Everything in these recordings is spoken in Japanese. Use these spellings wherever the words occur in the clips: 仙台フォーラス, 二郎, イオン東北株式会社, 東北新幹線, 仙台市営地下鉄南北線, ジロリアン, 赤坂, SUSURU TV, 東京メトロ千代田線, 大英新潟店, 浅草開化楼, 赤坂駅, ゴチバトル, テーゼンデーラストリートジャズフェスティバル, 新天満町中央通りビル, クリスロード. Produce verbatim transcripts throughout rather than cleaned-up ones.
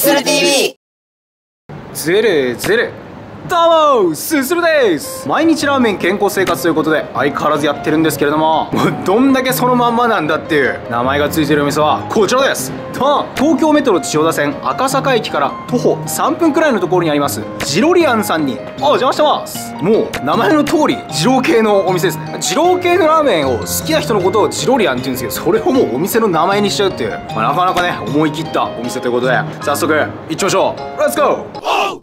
すする ティーブイ ズルズルどうもすするです。毎日ラーメン健康生活ということで相変わらずやってるんですけれども、もうどんだけそのまんまなんだっていう名前がついてるお店はこちらです。ドン。東京メトロ千代田線赤坂駅から徒歩さんぷんくらいのところにありますジロリアンさんにお邪魔してます。もう名前の通り二郎系のお店ですね。二郎系のラーメンを好きな人のことをジロリアンって言うんですけど、それをもうお店の名前にしちゃうっていう、まあ、なかなかね思い切ったお店ということで早速行っちましょう。レッツゴー。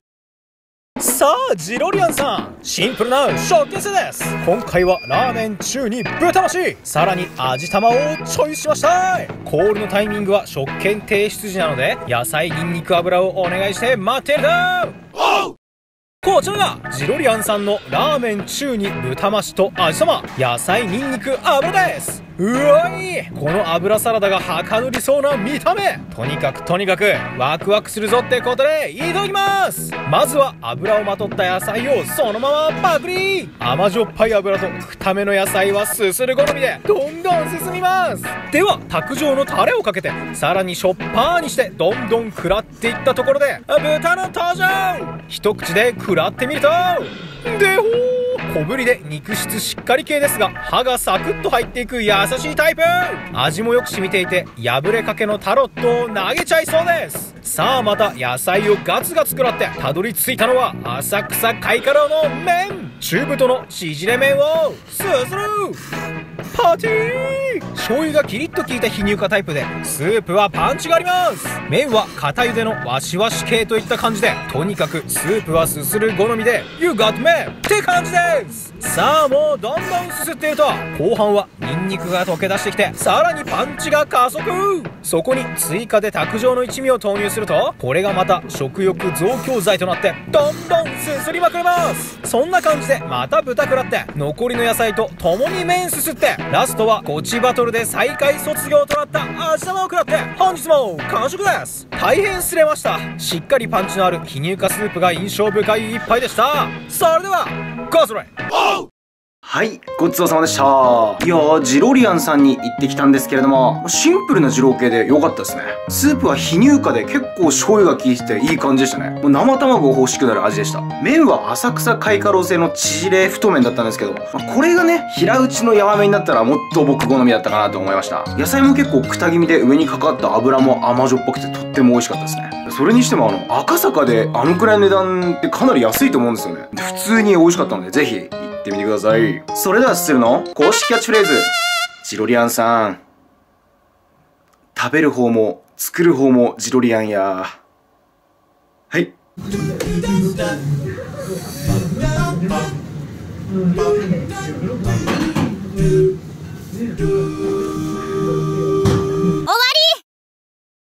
さあジロリアンさん、シンプルな食券制です。今回はラーメン中に豚増し、さらに味玉をチョイスしました。コールのタイミングは食券提出時なので、野菜ニンニク油をお願いして待ってるだ。こちらがジロリアンさんのラーメン中に豚増しと味玉、野菜ニンニク油です。うわい、この油サラダがはかどりそうな見た目。とにかくとにかくワクワクするぞってことでいただきます。まずは油をまとった野菜をそのままパクリ。甘じょっぱい油と固めの野菜はすする好みでどんどん進みます。では卓上のタレをかけて、さらにしょっぱーにしてどんどん食らっていったところで豚の登場。一口で食らってみるとでほー、小ぶりで肉質しっかり系ですが、歯がサクッと入っていく優しいタイプ。味もよく染みていて破れかけのタロットを投げちゃいそうです。さあまた野菜をガツガツ食らってたどり着いたのは浅草開化楼の麺、中太の縮れ麺をすするパティー。醤油がキリッと効いた非乳化タイプで、スープはパンチがあります。麺は固ゆでのワシワシ系といった感じで、とにかくスープはすする好みで You got me って感じです。さあもうどんどんすすっていると、後半はニンニクが溶け出してきて、さらにパンチが加速。そこに追加で卓上の一味を投入すると、これがまた食欲増強剤となってどんどんすすりまくります。そんな感じでまた豚食らって、残りの野菜と共に麺すすって、ラストはゴチバトルで最下位卒業となった味玉を食らって、本日も完食です。大変失礼ました。しっかりパンチのある非乳化スープが印象深い一杯でした。それではごそれ。はい、ごちそうさまでした。いやー、ジロリアンさんに行ってきたんですけれども、シンプルな二郎系で良かったですね。スープは非乳化で結構醤油が効いてていい感じでしたね。もう生卵が欲しくなる味でした。麺は浅草開化楼製の縮れ太麺だったんですけど、これがね、平打ちのやわめになったらもっと僕好みだったかなと思いました。野菜も結構くた気味で、上にかかった油も甘じょっぱくてとっても美味しかったですね。それにしてもあの、赤坂であのくらいの値段ってかなり安いと思うんですよね。で、普通に美味しかったので、ぜひ、行ってみてください。それではすするの公式キャッチフレーズ、ジロリアンさん、食べる方も作る方もジロリアンや。はい、